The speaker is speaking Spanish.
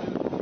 Gracias.